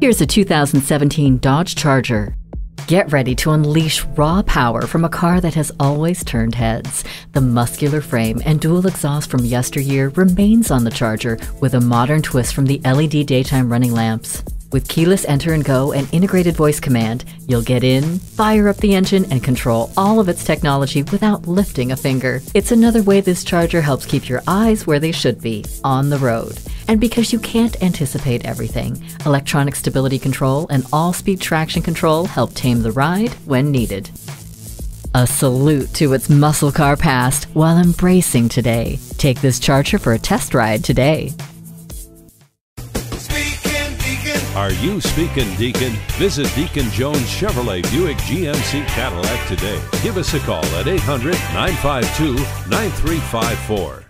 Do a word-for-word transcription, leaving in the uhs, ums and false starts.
Here's a two thousand seventeen Dodge Charger. Get ready to unleash raw power from a car that has always turned heads. The muscular frame and dual exhaust from yesteryear remains on the Charger with a modern twist from the L E D daytime running lamps. With keyless enter and go and integrated voice command, you'll get in, fire up the engine, and control all of its technology without lifting a finger. It's another way this Charger helps keep your eyes where they should be, on the road. And because you can't anticipate everything, electronic stability control and all-speed traction control help tame the ride when needed. A salute to its muscle car past while embracing today. Take this Charger for a test ride today. Are you speaking, Deacon? Visit Deacon Jones Chevrolet Buick G M C Cadillac today. Give us a call at eight hundred, nine five two, nine three five four.